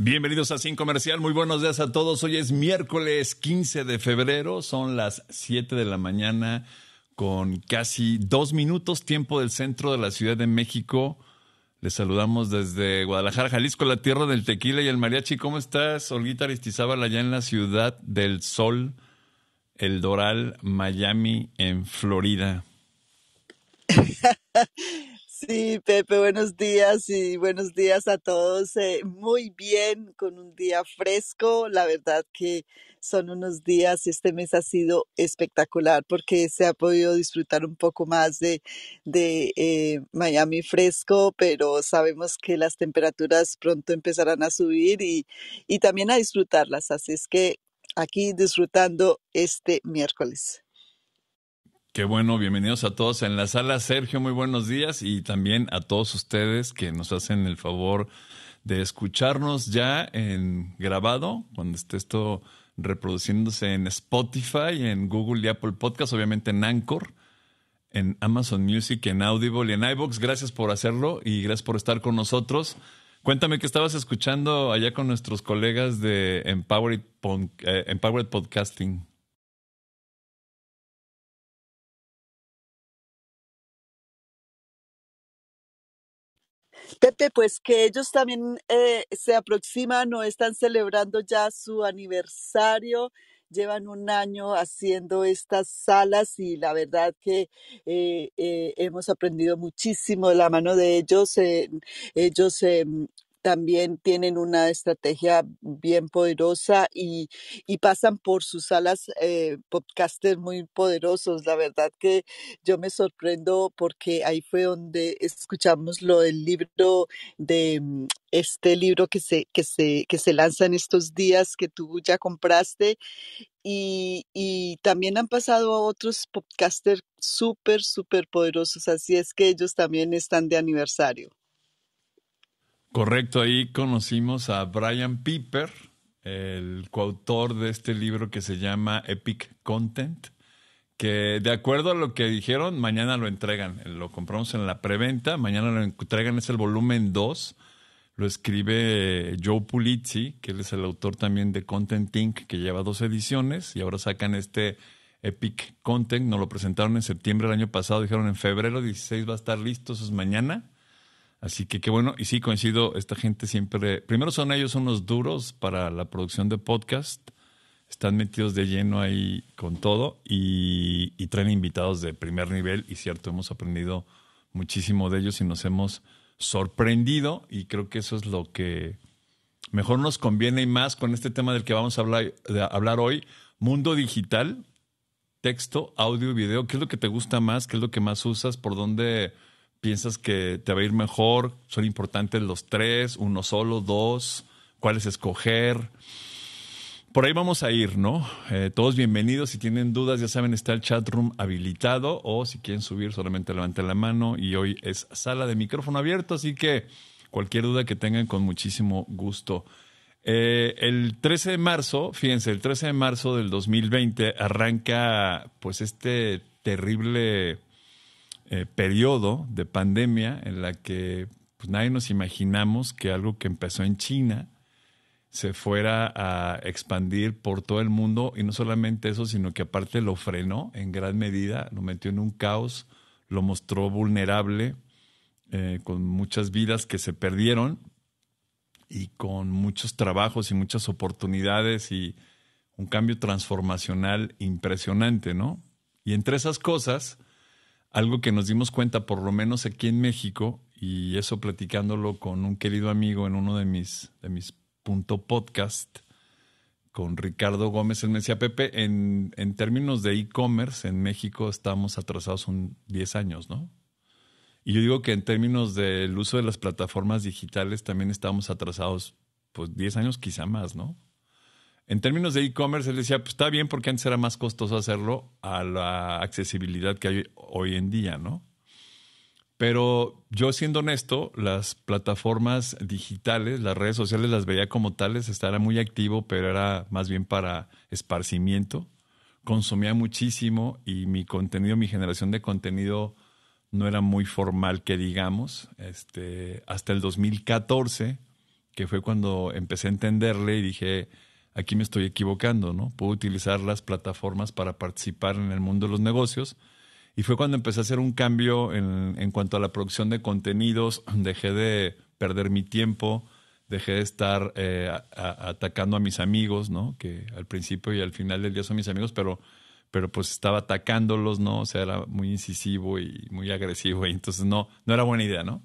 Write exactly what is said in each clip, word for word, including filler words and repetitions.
Bienvenidos a Cinco Comercial, muy buenos días a todos. Hoy es miércoles quince de febrero, son las siete de la mañana con casi dos minutos, tiempo del centro de la Ciudad de México. Les saludamos desde Guadalajara, Jalisco, la tierra del tequila y el mariachi. ¿Cómo estás, Olguita Aristizábal, allá en la Ciudad del Sol, El Doral, Miami, en Florida? Sí, Pepe, buenos días y buenos días a todos. Eh, muy bien, con un día fresco. La verdad que son unos días, este mes ha sido espectacular porque se ha podido disfrutar un poco más de, de eh, Miami fresco, pero sabemos que las temperaturas pronto empezarán a subir y, y también a disfrutarlas. Así es que aquí disfrutando este miércoles. Qué bueno, bienvenidos a todos en la sala. Sergio, muy buenos días y también a todos ustedes que nos hacen el favor de escucharnos ya en grabado, cuando esté esto reproduciéndose en Spotify, en Google y Apple Podcasts, obviamente en Anchor, en Amazon Music, en Audible y en iVoox. Gracias por hacerlo y gracias por estar con nosotros. Cuéntame qué estabas escuchando allá con nuestros colegas de Empowered, eh, Empowered Podcasting. Pepe, pues que ellos también eh, se aproximan o están celebrando ya su aniversario. Llevan un año haciendo estas salas y la verdad que eh, eh, hemos aprendido muchísimo de la mano de ellos. Eh, ellos eh, también tienen una estrategia bien poderosa y, y pasan por sus salas eh, podcasters muy poderosos. La verdad que yo me sorprendo porque ahí fue donde escuchamos lo del libro de este libro que se, que se, que se lanza en estos días que tú ya compraste. Y, y también han pasado a otros podcasters súper, súper poderosos. Así es que ellos también están de aniversario. Correcto, ahí conocimos a Brian Piper, el coautor de este libro que se llama Epic Content, que de acuerdo a lo que dijeron, mañana lo entregan. Lo compramos en la preventa, mañana lo entregan, es el volumen dos. Lo escribe Joe Pulizzi, que él es el autor también de Content Inc, que lleva dos ediciones y ahora sacan este Epic Content. Nos lo presentaron en septiembre del año pasado, dijeron en febrero dieciséis va a estar listo, eso es mañana. Así que qué bueno. Y sí, coincido, esta gente siempre... Primero son ellos unos duros para la producción de podcast. Están metidos de lleno ahí con todo y, y traen invitados de primer nivel. Y cierto, hemos aprendido muchísimo de ellos y nos hemos sorprendido. Y creo que eso es lo que mejor nos conviene y más con este tema del que vamos a hablar, de hablar hoy. Mundo digital, texto, audio y video. ¿Qué es lo que te gusta más? ¿Qué es lo que más usas? ¿Por dónde piensas que te va a ir mejor? ¿Son importantes los tres? ¿Uno solo? ¿Dos? ¿Cuáles escoger? Por ahí vamos a ir, ¿no? Eh, todos bienvenidos. Si tienen dudas, ya saben, está el chat room habilitado. O si quieren subir, solamente levanten la mano. Y hoy es sala de micrófono abierto. Así que cualquier duda que tengan, con muchísimo gusto. Eh, el trece de marzo, fíjense, el trece de marzo del dos mil veinte arranca pues este terrible... Eh, periodo de pandemia en la que pues, nadie nos imaginamos que algo que empezó en China se fuera a expandir por todo el mundo. Y no solamente eso, sino que aparte lo frenó en gran medida, lo metió en un caos, lo mostró vulnerable, eh, con muchas vidas que se perdieron y con muchos trabajos y muchas oportunidades y un cambio transformacional impresionante, ¿no? Y entre esas cosas... Algo que nos dimos cuenta, por lo menos aquí en México, y eso platicándolo con un querido amigo en uno de mis, de mis Punto Podcast, con Ricardo Gómez, él me decía, Pepe, en, en términos de e-commerce, en México estamos atrasados un diez años, ¿no? Y yo digo que en términos del uso de las plataformas digitales también estamos atrasados, pues diez años quizá más, ¿no? En términos de e-commerce, él decía, pues está bien porque antes era más costoso hacerlo a la accesibilidad que hay hoy en día, ¿no? Pero yo, siendo honesto, las plataformas digitales, las redes sociales las veía como tales, estaba muy activo, pero era más bien para esparcimiento. Consumía muchísimo y mi contenido, mi generación de contenido no era muy formal, que digamos. Este, hasta el dos mil catorce... que fue cuando empecé a entenderle y dije, aquí me estoy equivocando, ¿no? Puedo utilizar las plataformas para participar en el mundo de los negocios. Y fue cuando empecé a hacer un cambio en, en cuanto a la producción de contenidos. Dejé de perder mi tiempo, dejé de estar eh, a, a, atacando a mis amigos, ¿no? Que al principio y al final del día son mis amigos, pero, pero pues estaba atacándolos, ¿no? O sea, era muy incisivo y muy agresivo. Y entonces no, no era buena idea, ¿no?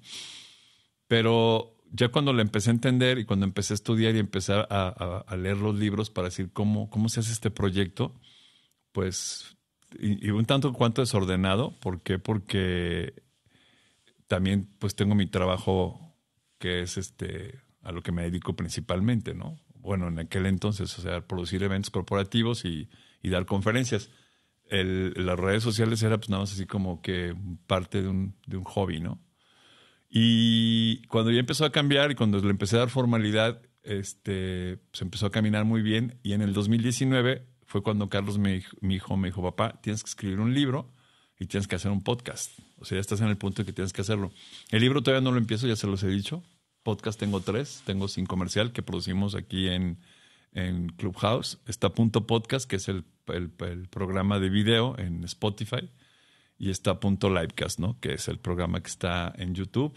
Pero ya cuando lo empecé a entender y cuando empecé a estudiar y empecé a, a, a leer los libros para decir cómo, cómo se hace este proyecto, pues, y, y un tanto cuanto desordenado. ¿Por qué? Porque también pues tengo mi trabajo, que es este a lo que me dedico principalmente, ¿no? Bueno, en aquel entonces, o sea, producir eventos corporativos y, y dar conferencias. El, las redes sociales era pues nada más así como que parte de un, de un hobby, ¿no? Y cuando ya empezó a cambiar y cuando le empecé a dar formalidad, este, pues empezó a caminar muy bien. Y en el dos mil diecinueve fue cuando Carlos, me, mi hijo, me dijo, papá, tienes que escribir un libro y tienes que hacer un podcast. O sea, ya estás en el punto de que tienes que hacerlo. El libro todavía no lo empiezo, ya se los he dicho. Podcast tengo tres, tengo Cinco Comercial, que producimos aquí en, en Clubhouse. Está Punto Podcast, que es el, el, el programa de video en Spotify. Y está Punto Livecast, ¿no? Que es el programa que está en YouTube.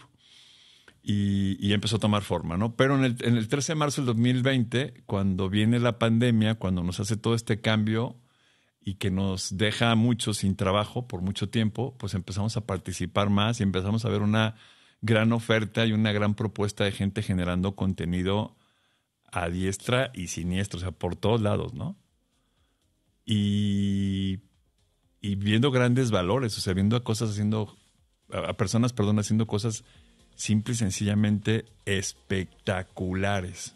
Y, y empezó a tomar forma, ¿no? Pero en el, en el trece de marzo del dos mil veinte, cuando viene la pandemia, cuando nos hace todo este cambio y que nos deja a muchos sin trabajo por mucho tiempo, pues empezamos a participar más y empezamos a ver una gran oferta y una gran propuesta de gente generando contenido a diestra y siniestra, o sea, por todos lados, ¿no? Y... Y viendo grandes valores, o sea, viendo a cosas haciendo, a personas, perdón, haciendo cosas simple y sencillamente espectaculares.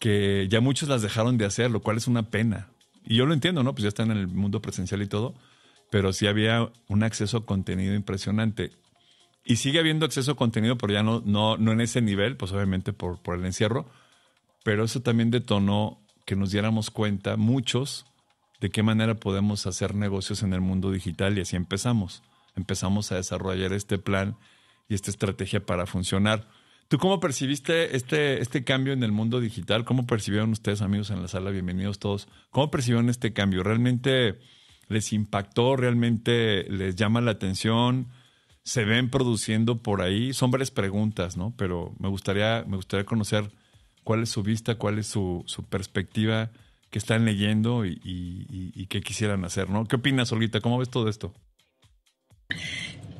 Que ya muchos las dejaron de hacer, lo cual es una pena. Y yo lo entiendo, ¿no? Pues ya están en el mundo presencial y todo, pero sí había un acceso a contenido impresionante. Y sigue habiendo acceso a contenido, pero ya no, no, no en ese nivel, pues obviamente por, por el encierro. Pero eso también detonó que nos diéramos cuenta, muchos, de qué manera podemos hacer negocios en el mundo digital. Y así empezamos. Empezamos a desarrollar este plan y esta estrategia para funcionar. ¿Tú cómo percibiste este, este cambio en el mundo digital? ¿Cómo percibieron ustedes, amigos en la sala? Bienvenidos todos. ¿Cómo percibieron este cambio? ¿Realmente les impactó? ¿Realmente les llama la atención? ¿Se ven produciendo por ahí? Son varias preguntas, ¿no? Pero me gustaría, me gustaría conocer cuál es su vista, cuál es su, su perspectiva, que están leyendo y, y, y, y que quisieran hacer, ¿no? ¿Qué opinas, Olguita? ¿Cómo ves todo esto?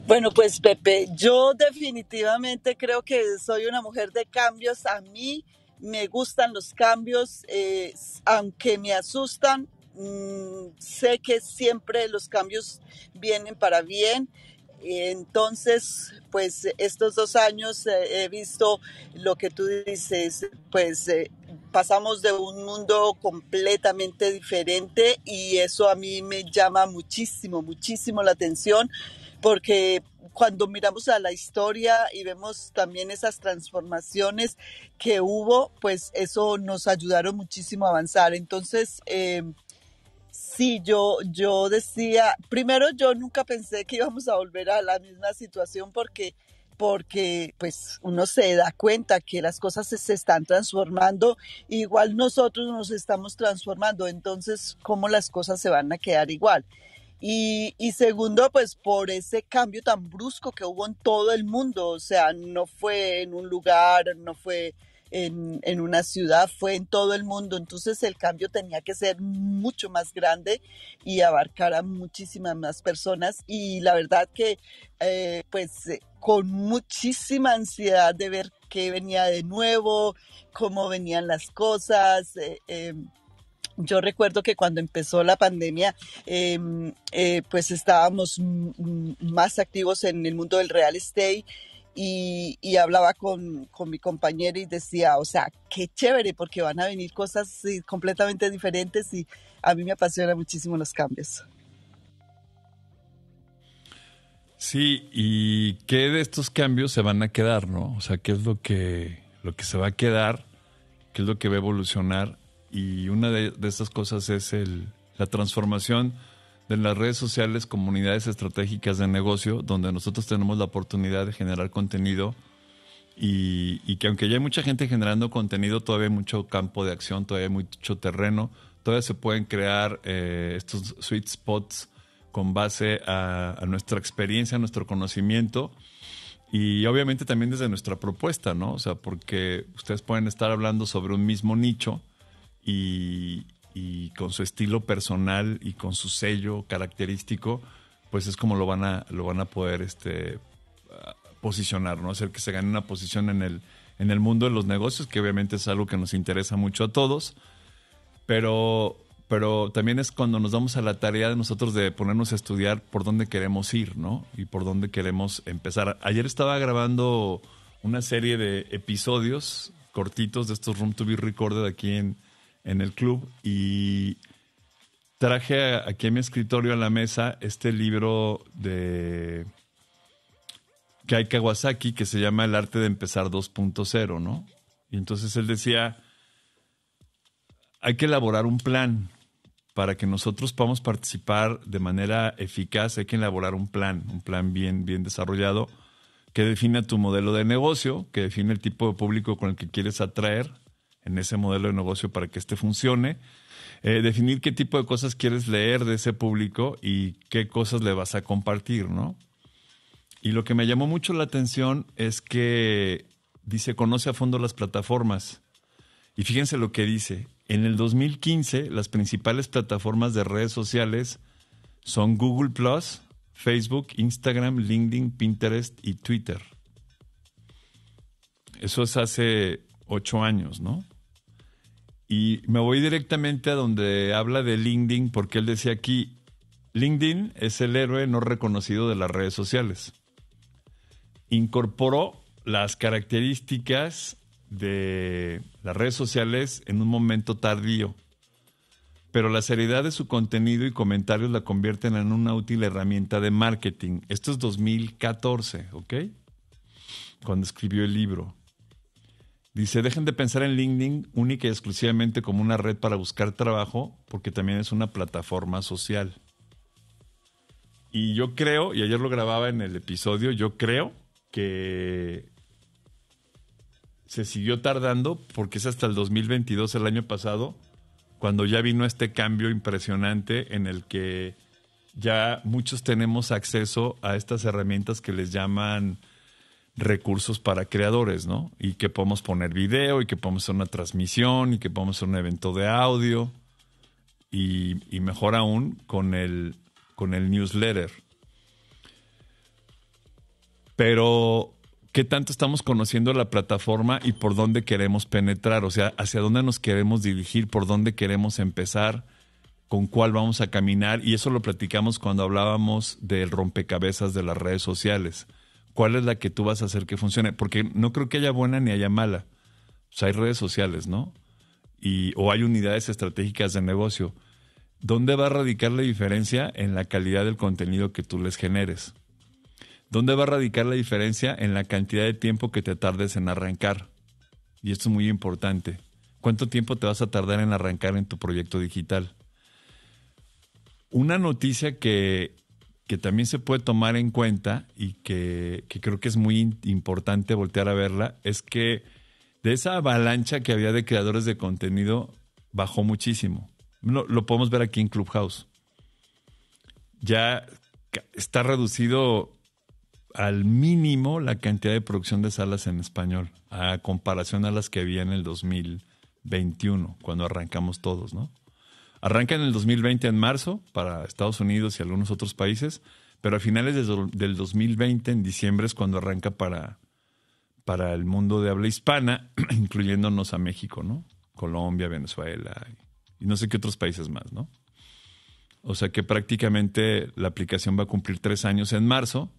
Bueno, pues, Pepe, yo definitivamente creo que soy una mujer de cambios. A mí me gustan los cambios, eh, aunque me asustan, mmm, sé que siempre los cambios vienen para bien. Entonces, pues, estos dos años eh, he visto lo que tú dices, pues, eh, pasamos de un mundo completamente diferente y eso a mí me llama muchísimo, muchísimo la atención, porque cuando miramos a la historia y vemos también esas transformaciones que hubo, pues eso nos ayudaron muchísimo a avanzar. Entonces, eh, sí, yo, yo decía, primero yo nunca pensé que íbamos a volver a la misma situación porque... porque pues uno se da cuenta que las cosas se, se están transformando, igual nosotros nos estamos transformando, entonces ¿cómo las cosas se van a quedar igual? Y, y segundo, pues por ese cambio tan brusco que hubo en todo el mundo, o sea, no fue en un lugar, no fue en, en una ciudad, fue en todo el mundo, entonces el cambio tenía que ser mucho más grande y abarcar a muchísimas más personas y la verdad que eh, pues... con muchísima ansiedad de ver qué venía de nuevo, cómo venían las cosas. Eh, eh, yo recuerdo que cuando empezó la pandemia, eh, eh, pues estábamos m- más activos en el mundo del real estate y, y hablaba con, con mi compañero y decía, o sea, qué chévere, porque van a venir cosas completamente diferentes y a mí me apasionan muchísimo los cambios. Sí, y qué de estos cambios se van a quedar, ¿no? O sea, qué es lo que, lo que se va a quedar, qué es lo que va a evolucionar. Y una de, de estas cosas es el, la transformación de las redes sociales, comunidades estratégicas de negocio, donde nosotros tenemos la oportunidad de generar contenido y, y que aunque ya hay mucha gente generando contenido, todavía hay mucho campo de acción, todavía hay mucho terreno, todavía se pueden crear eh, estos sweet spots con base a, a nuestra experiencia, a nuestro conocimiento y obviamente también desde nuestra propuesta, ¿no? O sea, porque ustedes pueden estar hablando sobre un mismo nicho y, y con su estilo personal y con su sello característico, pues es como lo van a, lo van a poder este, posicionar, ¿no? Hacer que se gane una posición en el, en el mundo de los negocios, que obviamente es algo que nos interesa mucho a todos, pero... pero también es cuando nos damos a la tarea de nosotros de ponernos a estudiar por dónde queremos ir, ¿no? Y por dónde queremos empezar. Ayer estaba grabando una serie de episodios cortitos de estos Room to be Recorded aquí en, en el club y traje aquí a mi escritorio a la mesa este libro de Kai Kawasaki que se llama El arte de empezar dos punto cero, ¿no? Y entonces él decía, hay que elaborar un plan. Para que nosotros podamos participar de manera eficaz, hay que elaborar un plan, un plan bien, bien desarrollado que defina tu modelo de negocio, que define el tipo de público con el que quieres atraer en ese modelo de negocio para que este funcione, eh, definir qué tipo de cosas quieres leer de ese público y qué cosas le vas a compartir, ¿no? Y lo que me llamó mucho la atención es que dice, conoce a fondo las plataformas. Y fíjense lo que dice. En el dos mil quince, las principales plataformas de redes sociales son Google plus, Facebook, Instagram, LinkedIn, Pinterest y Twitter. Eso es hace ocho años, ¿no? Y me voy directamente a donde habla de LinkedIn, porque él decía aquí, LinkedIn es el héroe no reconocido de las redes sociales. Incorporó las características de las redes sociales en un momento tardío, pero la seriedad de su contenido y comentarios la convierten en una útil herramienta de marketing. Esto es dos mil catorce, ¿ok? Cuando escribió el libro. Dice, dejen de pensar en LinkedIn única y exclusivamente como una red para buscar trabajo, porque también es una plataforma social. Y yo creo, y ayer lo grababa en el episodio, yo creo que se siguió tardando porque es hasta el dos mil veintidós, el año pasado, cuando ya vino este cambio impresionante en el que ya muchos tenemos acceso a estas herramientas que les llaman recursos para creadores, ¿no? Y que podemos poner video, y que podemos hacer una transmisión, y que podemos hacer un evento de audio, y, y mejor aún con el, con el newsletter. Pero ¿qué tanto estamos conociendo la plataforma y por dónde queremos penetrar? O sea, ¿hacia dónde nos queremos dirigir? ¿Por dónde queremos empezar? ¿Con cuál vamos a caminar? Y eso lo platicamos cuando hablábamos del rompecabezas de las redes sociales. ¿Cuál es la que tú vas a hacer que funcione? Porque no creo que haya buena ni haya mala. O sea, hay redes sociales, ¿no? Y, o hay unidades estratégicas de negocio. ¿Dónde va a radicar la diferencia? En la calidad del contenido que tú les generes. ¿Dónde va a radicar la diferencia? En la cantidad de tiempo que te tardes en arrancar. Y esto es muy importante. ¿Cuánto tiempo te vas a tardar en arrancar en tu proyecto digital? Una noticia que, que también se puede tomar en cuenta y que, que creo que es muy importante voltear a verla es que de esa avalancha que había de creadores de contenido bajó muchísimo. Lo, lo podemos ver aquí en Clubhouse. Ya está reducido al mínimo la cantidad de producción de salas en español, a comparación a las que había en el dos mil veintiuno, cuando arrancamos todos, ¿no? Arranca en el dos mil veinte en marzo para Estados Unidos y algunos otros países, pero a finales del dos mil veinte, en diciembre, es cuando arranca para, para el mundo de habla hispana, incluyéndonos a México, ¿no? Colombia, Venezuela y no sé qué otros países más, ¿no? O sea que prácticamente la aplicación va a cumplir tres años en marzo.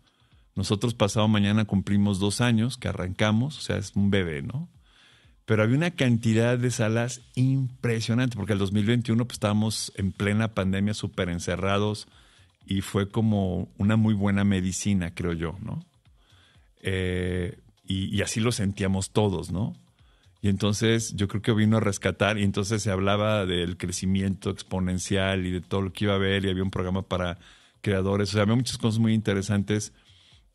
Nosotros pasado mañana cumplimos dos años que arrancamos, o sea, es un bebé, ¿no? Pero había una cantidad de salas impresionante, porque el dos mil veintiuno pues, estábamos en plena pandemia, súper encerrados, y fue como una muy buena medicina, creo yo, ¿no? Eh, y, y así lo sentíamos todos, ¿no? Y entonces yo creo que vino a rescatar, y entonces se hablaba del crecimiento exponencial y de todo lo que iba a haber, y había un programa para creadores, o sea, había muchas cosas muy interesantes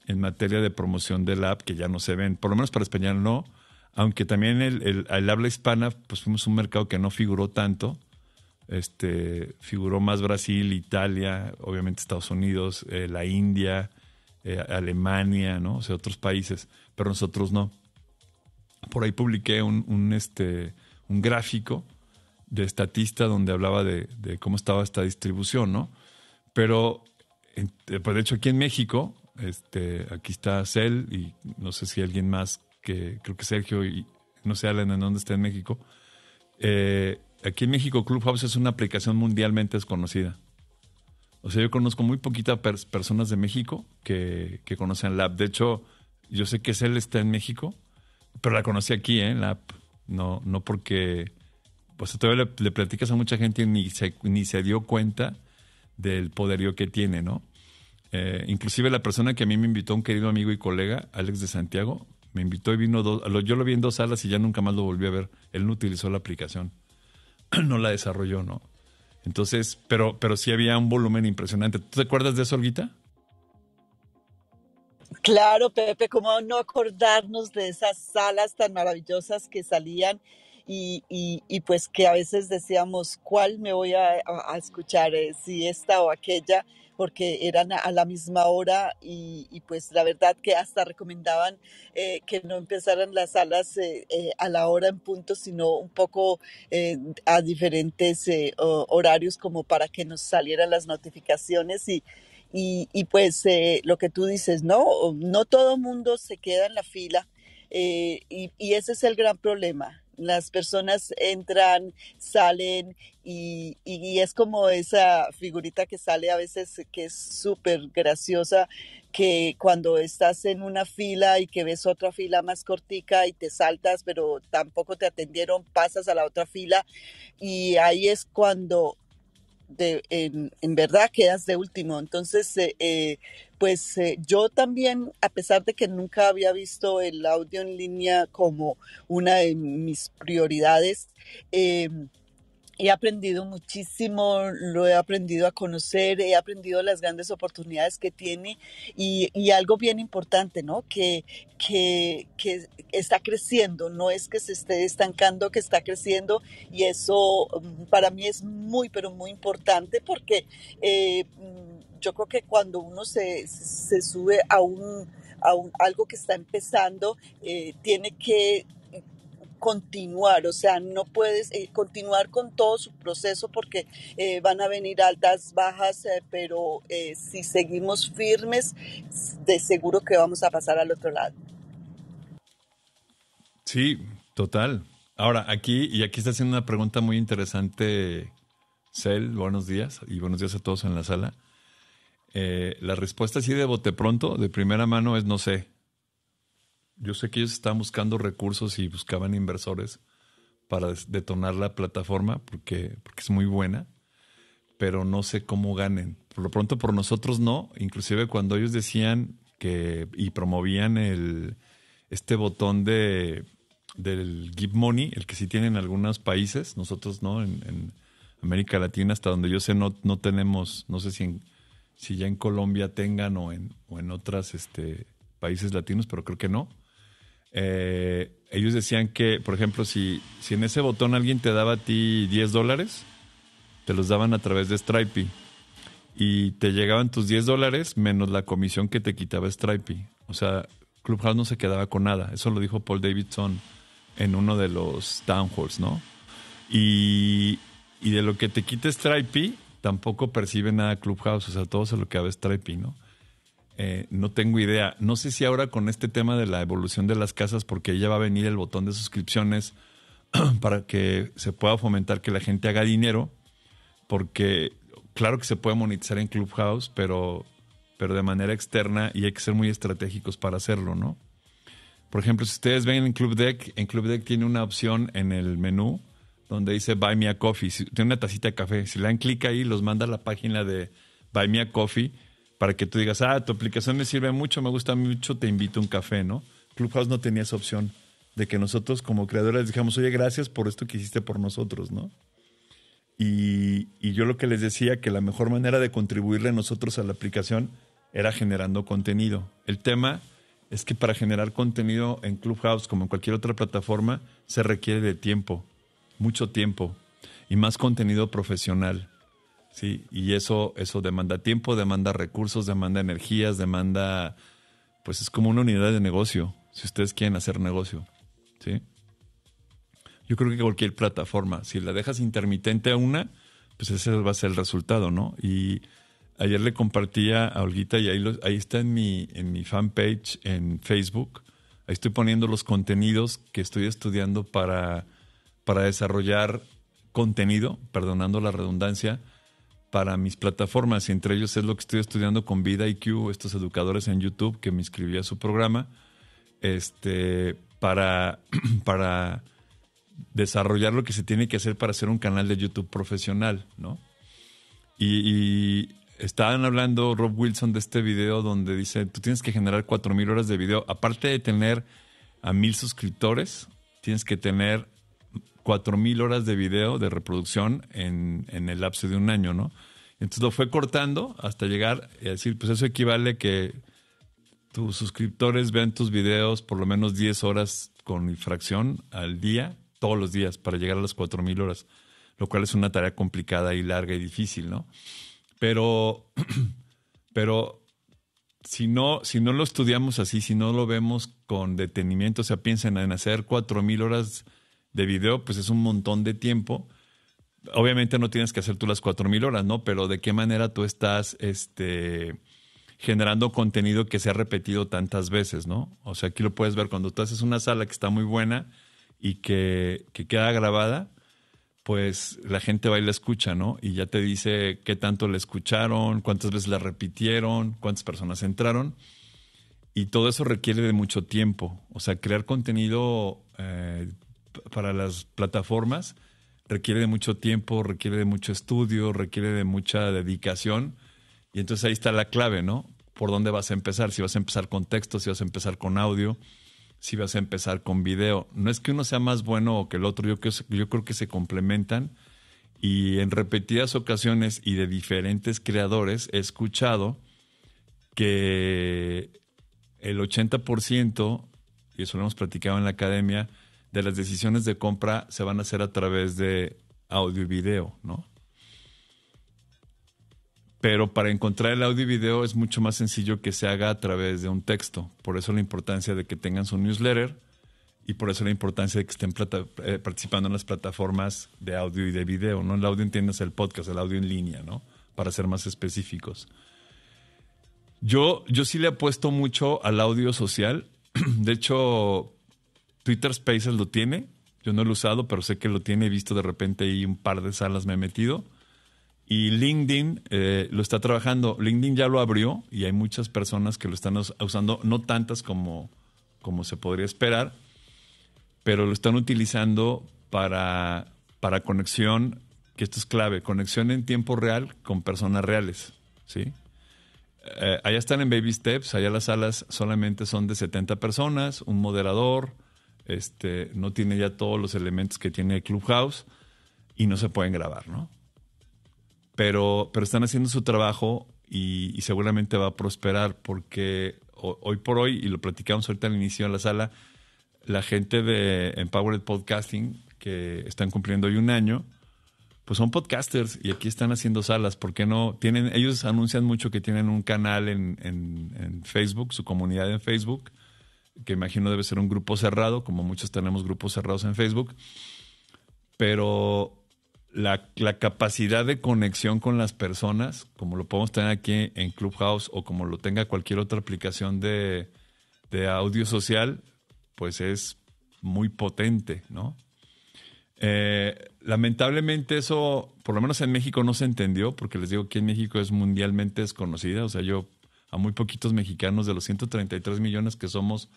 en materia de promoción de la app que ya no se ven. Por lo menos para España no, aunque también el, el, el habla hispana, pues fuimos un mercado que no figuró tanto. Este, figuró más Brasil, Italia, obviamente Estados Unidos, eh, la India, eh, Alemania, ¿no? O sea, otros países, pero nosotros no. Por ahí publiqué un, un, este, un gráfico de estatista donde hablaba de, de cómo estaba esta distribución, ¿no? Pero, pues de hecho, aquí en México, este, aquí está Cel y no sé si alguien más, que creo que Sergio y no sé, Alan, en dónde está en México. Eh, aquí en México, Clubhouse es una aplicación mundialmente desconocida. O sea, yo conozco muy poquitas pers- personas de México que, que conocen la app. De hecho, yo sé que Cel está en México, pero la conocí aquí, ¿eh? La app. No, no porque... Pues todavía le, le platicas a mucha gente y ni se, ni se dio cuenta del poderío que tiene, ¿no? Eh, inclusive la persona que a mí me invitó, un querido amigo y colega, Alex de Santiago, me invitó y vino dos... Yo lo vi en dos salas y ya nunca más lo volví a ver. Él no utilizó la aplicación. No la desarrolló, ¿no? Entonces, pero, pero sí había un volumen impresionante. ¿Tú te acuerdas de eso, Olguita? Claro, Pepe, ¿cómo no acordarnos de esas salas tan maravillosas que salían? Y, y, y pues que a veces decíamos, ¿cuál me voy a, a, a escuchar? Eh, si esta o aquella, porque eran a, a la misma hora y, y pues la verdad que hasta recomendaban eh, que no empezaran las salas eh, eh, a la hora en punto, sino un poco eh, a diferentes eh, horarios como para que nos salieran las notificaciones y y, y pues eh, lo que tú dices, no, no todo mundo se queda en la fila eh, y, y ese es el gran problema. Las personas entran, salen y, y, y es como esa figurita que sale a veces que es súper graciosa, que cuando estás en una fila y que ves otra fila más cortica y te saltas, pero tampoco te atendieron, pasas a la otra fila y ahí es cuando de, en, en verdad quedas de último. Entonces, eh, eh, pues eh, yo también, a pesar de que nunca había visto el audio en línea como una de mis prioridades, eh, he aprendido muchísimo, lo he aprendido a conocer, he aprendido las grandes oportunidades que tiene y, y algo bien importante, ¿no? Que, que, que está creciendo, no es que se esté estancando, que está creciendo y eso para mí es muy, pero muy importante porque... Eh, yo creo que cuando uno se, se sube a un, a un algo que está empezando, eh, tiene que continuar, o sea, no puedes eh, continuar con todo su proceso porque eh, van a venir altas, bajas, eh, pero eh, si seguimos firmes, de seguro que vamos a pasar al otro lado. Sí, total. Ahora, aquí, y aquí está haciendo una pregunta muy interesante, Cel, buenos días, y buenos días a todos en la sala. Eh, la respuesta así de bote pronto, de primera mano, es no sé. Yo sé que ellos estaban buscando recursos y buscaban inversores para detonar la plataforma porque, porque es muy buena, pero no sé cómo ganen. Por lo pronto por nosotros no. Inclusive cuando ellos decían que y promovían el, este botón de, del Give Money, el que sí tienen algunos países, nosotros no, en, en América Latina, hasta donde yo sé no, no tenemos, no sé si en si ya en Colombia tengan o en, o en otros este, países latinos, pero creo que no. Eh, ellos decían que, por ejemplo, si, si en ese botón alguien te daba a ti diez dólares, te los daban a través de Stripe y te llegaban tus diez dólares menos la comisión que te quitaba Stripe. O sea, Clubhouse no se quedaba con nada. Eso lo dijo Paul Davidson en uno de los town halls, ¿no? Y, y de lo que te quita Stripe... tampoco percibe nada Clubhouse, o sea, todo se lo que a Stripe, ¿no? Eh, no tengo idea. No sé si ahora con este tema de la evolución de las casas, porque ya va a venir el botón de suscripciones para que se pueda fomentar que la gente haga dinero, porque claro que se puede monetizar en Clubhouse, pero, pero de manera externa y hay que ser muy estratégicos para hacerlo, ¿no? Por ejemplo, si ustedes ven en Club Deck, en Club Deck tiene una opción en el menú donde dice Buy Me a Coffee, tiene una tacita de café. Si le dan clic ahí, los manda a la página de Buy Me a Coffee para que tú digas, ah, tu aplicación me sirve mucho, me gusta mucho, te invito a un café, ¿no? Clubhouse no tenía esa opción de que nosotros como creadores dijamos, oye, gracias por esto que hiciste por nosotros, ¿no? Y, y yo lo que les decía, que la mejor manera de contribuirle nosotros a la aplicación era generando contenido. El tema es que para generar contenido en Clubhouse, como en cualquier otra plataforma, se requiere de tiempo, mucho tiempo, y más contenido profesional, ¿sí? Y eso, eso demanda tiempo, demanda recursos, demanda energías, demanda... Pues es como una unidad de negocio, si ustedes quieren hacer negocio, ¿sí? Yo creo que cualquier plataforma, si la dejas intermitente a una, pues ese va a ser el resultado, ¿no? Y ayer le compartía a Olguita y ahí, lo, ahí está en mi, en mi fanpage en Facebook. Ahí estoy poniendo los contenidos que estoy estudiando para, para desarrollar contenido, perdonando la redundancia, para mis plataformas. Y entre ellos es lo que estoy estudiando con Vida I Q, estos educadores en YouTube que me inscribí a su programa, este, para, para desarrollar lo que se tiene que hacer para hacer un canal de YouTube profesional, ¿no? Y, y estaban hablando Rob Wilson de este video donde dice, tú tienes que generar cuatro mil horas de video. Aparte de tener a mil suscriptores, tienes que tener cuatro mil horas de video de reproducción en, en el lapso de un año, ¿no? Entonces lo fue cortando hasta llegar a decir, pues eso equivale que tus suscriptores vean tus videos por lo menos diez horas con fracción al día, todos los días, para llegar a las cuatro mil horas, lo cual es una tarea complicada y larga y difícil, ¿no? Pero, pero si, no, si no lo estudiamos así, si no lo vemos con detenimiento, o sea, piensen en hacer cuatro mil horas de video, pues es un montón de tiempo. Obviamente no tienes que hacer tú las cuatro mil horas, ¿no? Pero de qué manera tú estás este, generando contenido que se ha repetido tantas veces, ¿no? O sea, aquí lo puedes ver cuando tú haces una sala que está muy buena y que, que queda grabada, pues la gente va y la escucha, ¿no? Y ya te dice qué tanto la escucharon, cuántas veces la repitieron, cuántas personas entraron. Y todo eso requiere de mucho tiempo. O sea, crear contenido eh, para las plataformas requiere de mucho tiempo, requiere de mucho estudio, requiere de mucha dedicación. Y entonces ahí está la clave, ¿no? ¿Por dónde vas a empezar? Si vas a empezar con texto, si vas a empezar con audio, si vas a empezar con video. No es que uno sea más bueno o que el otro, yo creo, yo creo que se complementan. Y en repetidas ocasiones y de diferentes creadores he escuchado que el ochenta por ciento, y eso lo hemos platicado en la academia, de las decisiones de compra se van a hacer a través de audio y video, ¿no? Pero para encontrar el audio y video es mucho más sencillo que se haga a través de un texto. Por eso la importancia de que tengan su newsletter y por eso la importancia de que estén plata, eh, participando en las plataformas de audio y de video, ¿no? El audio, entiendes, el podcast, el audio en línea, ¿no? Para ser más específicos. Yo, yo sí le apuesto mucho al audio social. De hecho, Twitter Spaces lo tiene. Yo no lo he usado, pero sé que lo tiene. He visto de repente ahí un par de salas me he metido. Y LinkedIn eh, lo está trabajando. LinkedIn ya lo abrió y hay muchas personas que lo están usando, no tantas como, como se podría esperar, pero lo están utilizando para, para conexión, que esto es clave, conexión en tiempo real con personas reales, ¿sí? Eh, allá están en Baby Steps, allá las salas solamente son de setenta personas, un moderador, este, no tiene ya todos los elementos que tiene Clubhouse y no se pueden grabar, ¿no? Pero, pero están haciendo su trabajo y, y seguramente va a prosperar porque hoy por hoy, y lo platicamos ahorita al inicio de la sala, la gente de Empowered Podcasting, que están cumpliendo hoy un año, pues son podcasters y aquí están haciendo salas. ¿Por qué no? Tienen, ellos anuncian mucho que tienen un canal en, en, en Facebook, su comunidad en Facebook, que imagino debe ser un grupo cerrado, como muchos tenemos grupos cerrados en Facebook, pero... La, la capacidad de conexión con las personas, como lo podemos tener aquí en Clubhouse o como lo tenga cualquier otra aplicación de, de audio social, pues es muy potente, ¿no? Eh, lamentablemente eso, por lo menos en México no se entendió, porque les digo que en México es mundialmente desconocida. O sea, yo a muy poquitos mexicanos de los ciento treinta y tres millones que somos,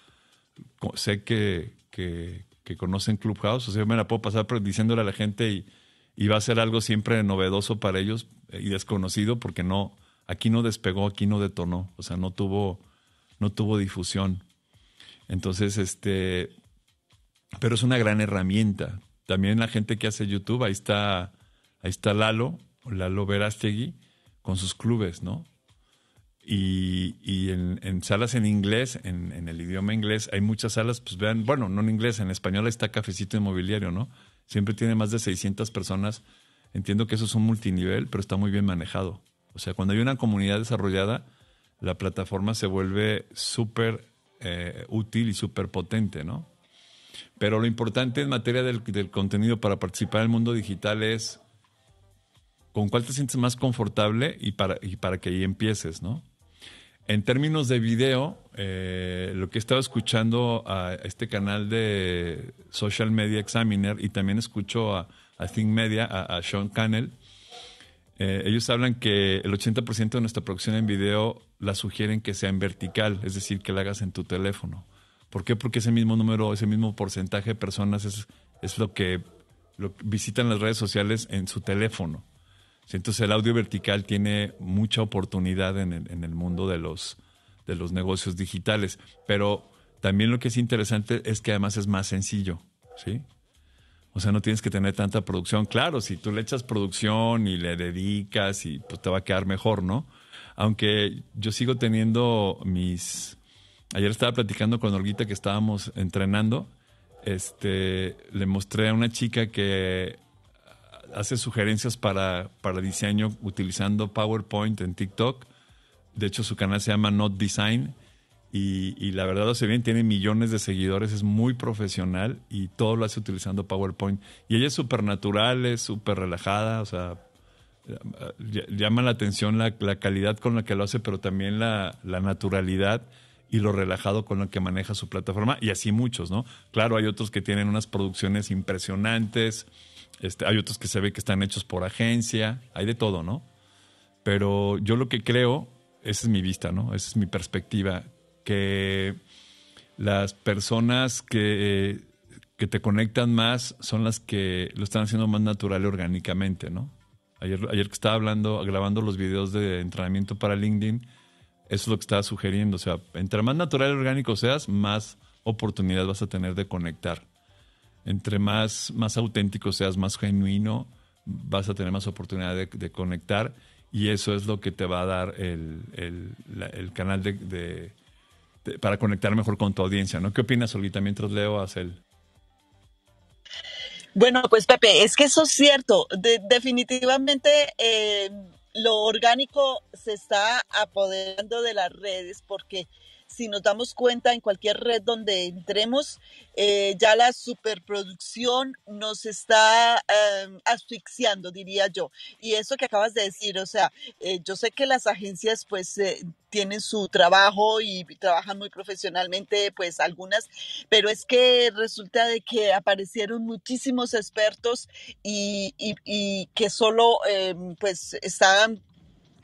sé que, que, que conocen Clubhouse. O sea, yo me la puedo pasar diciéndole a la gente y Y va a ser algo siempre novedoso para ellos y desconocido porque no, aquí no despegó, aquí no detonó. O sea, no tuvo, no tuvo difusión. Entonces, este, pero es una gran herramienta. También la gente que hace YouTube, ahí está, ahí está Lalo, Lalo Verástegui, con sus clubes, ¿no? Y, y en, en salas en inglés, en, en el idioma inglés, hay muchas salas, pues vean, bueno, no en inglés, en español está Cafecito Inmobiliario, ¿no? Siempre tiene más de seiscientas personas. Entiendo que eso es un multinivel, pero está muy bien manejado. O sea, cuando hay una comunidad desarrollada, la plataforma se vuelve súper eh, útil y súper potente, ¿no? Pero lo importante en materia del, del contenido para participar en el mundo digital es con cuál te sientes más confortable y para, y para que ahí empieces, ¿no? En términos de video, eh, lo que he estado escuchando a este canal de Social Media Examiner y también escucho a, a Think Media, a, a Sean Cannell, eh, ellos hablan que el ochenta por ciento de nuestra producción en video la sugieren que sea en vertical, es decir, que la hagas en tu teléfono. ¿Por qué? Porque ese mismo número, ese mismo porcentaje de personas es, es lo que lo, visitan las redes sociales en su teléfono. Entonces el audio vertical tiene mucha oportunidad en el, en el mundo de los, de los negocios digitales. Pero también lo que es interesante es que además es más sencillo, ¿sí? O sea, no tienes que tener tanta producción. Claro, si tú le echas producción y le dedicas, y pues te va a quedar mejor, ¿no? Aunque yo sigo teniendo mis... Ayer estaba platicando con Olguita que estábamos entrenando. Este, le mostré a una chica que... hace sugerencias para, para diseño utilizando PowerPoint en TikTok. De hecho, su canal se llama Not Design. Y, y la verdad, lo sé bien, tiene millones de seguidores, es muy profesional y todo lo hace utilizando PowerPoint. Y ella es súper natural, es súper relajada, o sea, llama la atención la, la calidad con la que lo hace, pero también la, la naturalidad y lo relajado con lo que maneja su plataforma. Y así muchos, ¿no? Claro, hay otros que tienen unas producciones impresionantes. Este, hay otros que se ve que están hechos por agencia, hay de todo, ¿no? Pero yo lo que creo, esa es mi vista, ¿no? Esa es mi perspectiva, que las personas que, que te conectan más son las que lo están haciendo más natural y orgánicamente, ¿no? Ayer, ayer que estaba hablando, grabando los videos de entrenamiento para LinkedIn, eso es lo que estaba sugiriendo. O sea, entre más natural y orgánico seas, más oportunidad vas a tener de conectar. Entre más, más auténtico seas, más genuino, vas a tener más oportunidad de, de conectar, y eso es lo que te va a dar el, el, la, el canal de, de, de, para conectar mejor con tu audiencia, ¿no? ¿Qué opinas, Olguita, mientras leo a Cel? Bueno, pues Pepe, es que eso es cierto. De, definitivamente eh, lo orgánico se está apoderando de las redes, porque si nos damos cuenta, en cualquier red donde entremos, eh, ya la superproducción nos está eh, asfixiando, diría yo. Y eso que acabas de decir, o sea, eh, yo sé que las agencias pues eh, tienen su trabajo y trabajan muy profesionalmente, pues algunas, pero es que resulta de que aparecieron muchísimos expertos y, y, y que solo eh, pues estaban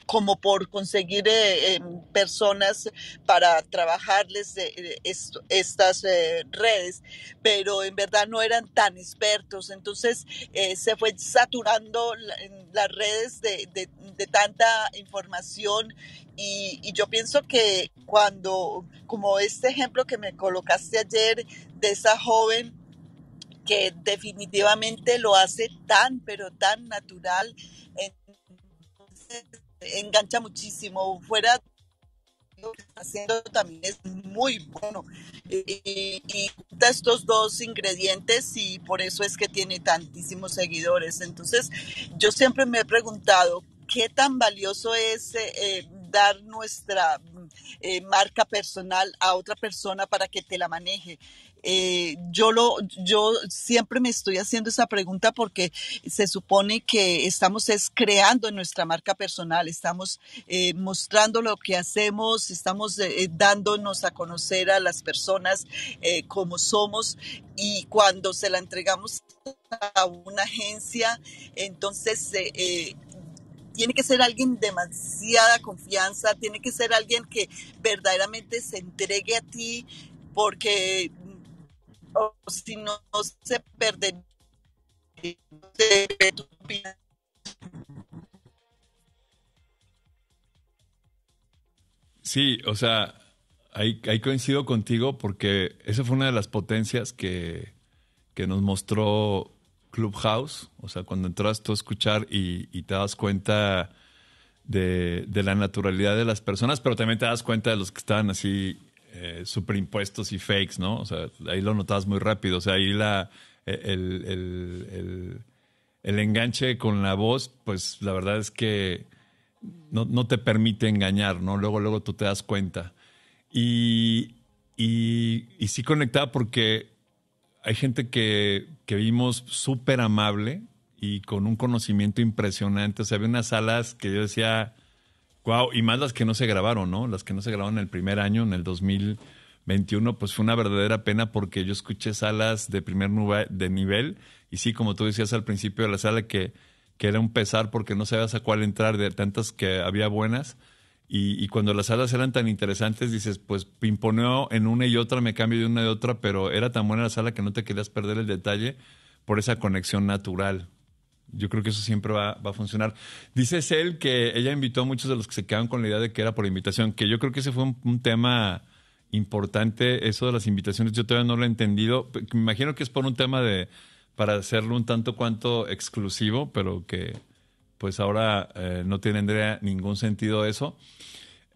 como por conseguir eh, eh, personas para trabajarles eh, est- estas eh, redes, pero en verdad no eran tan expertos. Entonces eh, se fue saturando la, las redes de, de, de tanta información, y, y yo pienso que cuando, como este ejemplo que me colocaste ayer de esa joven que definitivamente lo hace tan, pero tan natural, entonces engancha muchísimo. Fuera lo que está haciendo también es muy bueno, y, y junta estos dos ingredientes, y por eso es que tiene tantísimos seguidores. Entonces yo siempre me he preguntado qué tan valioso es eh, dar nuestra eh, marca personal a otra persona para que te la maneje. Eh, yo, lo, yo siempre me estoy haciendo esa pregunta, porque se supone que estamos es creando nuestra marca personal, estamos eh, mostrando lo que hacemos, estamos eh, dándonos a conocer a las personas eh, como somos, y cuando se la entregamos a una agencia, entonces eh, eh, tiene que ser alguien de demasiada confianza, tiene que ser alguien que verdaderamente se entregue a ti, porque o si no, se perdería tu opinión. Sí, o sea, ahí, ahí coincido contigo, porque esa fue una de las potencias que, que nos mostró Clubhouse. O sea, cuando entras tú a escuchar y, y te das cuenta de, de la naturalidad de las personas, pero también te das cuenta de los que estaban así eh, superimpuestos y fakes, ¿no? O sea, ahí lo notabas muy rápido. O sea, ahí la, el, el, el, el enganche con la voz, pues la verdad es que no, no te permite engañar, ¿no? Luego, luego tú te das cuenta. Y, y, y sí conectaba porque hay gente que, que vimos súper amable y con un conocimiento impresionante. O sea, había unas salas que yo decía, wow, y más las que no se grabaron, ¿no? Las que no se grabaron en el primer año, en el dos mil veintiuno, pues fue una verdadera pena porque yo escuché salas de primer nube, de nivel y sí, como tú decías al principio de la sala, que, que era un pesar porque no sabías a cuál entrar de tantas que había buenas. Y, y cuando las salas eran tan interesantes, dices, pues pimponeo en una y otra, me cambio de una y otra, pero era tan buena la sala que no te querías perder el detalle por esa conexión natural. Yo creo que eso siempre va, va a funcionar. Dice Cel que ella invitó a muchos de los que se quedaron con la idea de que era por invitación, que yo creo que ese fue un, un tema importante, eso de las invitaciones. Yo todavía no lo he entendido. Me imagino que es por un tema de, para hacerlo un tanto cuanto exclusivo, pero que... pues ahora eh, no tendría ningún sentido eso.